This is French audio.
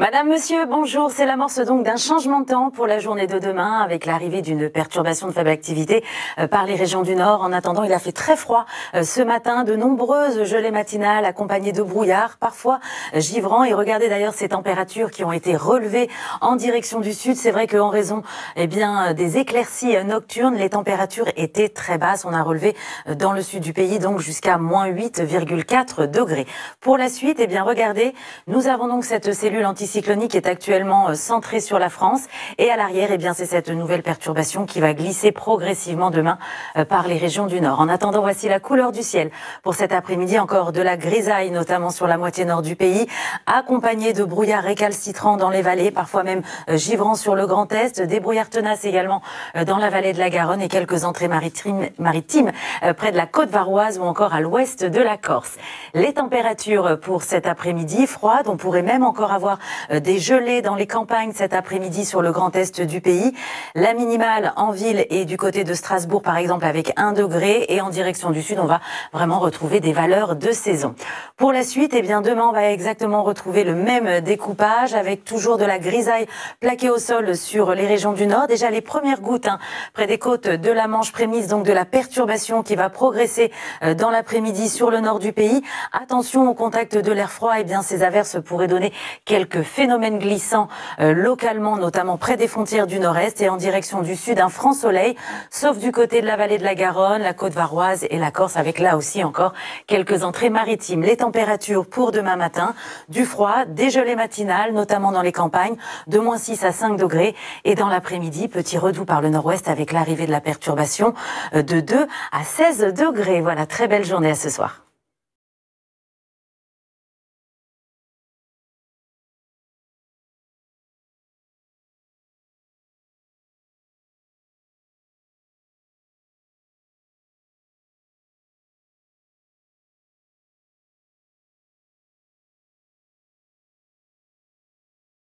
Madame, monsieur, bonjour. C'est l'amorce donc d'un changement de temps pour la journée de demain avec l'arrivée d'une perturbation de faible activité par les régions du Nord. En attendant, il a fait très froid ce matin. De nombreuses gelées matinales accompagnées de brouillard, parfois givrant. Et regardez d'ailleurs ces températures qui ont été relevées en direction du Sud. C'est vrai qu'en raison des éclaircies nocturnes, les températures étaient très basses. On a relevé dans le Sud du pays donc jusqu'à moins 8,4 degrés. Pour la suite, regardez, nous avons donc cette cellule anticyclonique est actuellement centrée sur la France et à l'arrière, c'est cette nouvelle perturbation qui va glisser progressivement demain par les régions du Nord. En attendant, voici la couleur du ciel pour cet après-midi, encore de la grisaille notamment sur la moitié nord du pays, accompagnée de brouillards récalcitrants dans les vallées, parfois même givrants sur le Grand Est, des brouillards tenaces également dans la vallée de la Garonne et quelques entrées maritimes près de la côte varoise ou encore à l'ouest de la Corse. Les températures pour cet après-midi froides, on pourrait même encore avoir des gelées dans les campagnes cet après-midi sur le Grand Est du pays. La minimale en ville et du côté de Strasbourg par exemple avec 1 degré et en direction du Sud on va vraiment retrouver des valeurs de saison. Pour la suite, demain on va exactement retrouver le même découpage avec toujours de la grisaille plaquée au sol sur les régions du Nord. Déjà les premières gouttes près des côtes de la Manche, prémisse donc de la perturbation qui va progresser dans l'après-midi sur le Nord du pays. Attention au contact de l'air froid, ces averses pourraient donner quelques phénomènes glissants localement, notamment près des frontières du Nord-Est et en direction du Sud, un franc soleil, sauf du côté de la vallée de la Garonne, la côte varoise et la Corse, avec là aussi encore quelques entrées maritimes. Les températures pour demain matin, du froid, des gelées matinales, notamment dans les campagnes, de moins 6 à 5 degrés. Et dans l'après-midi, petit redout par le Nord-Ouest avec l'arrivée de la perturbation de 2 à 16 degrés. Voilà, très belle journée à ce soir.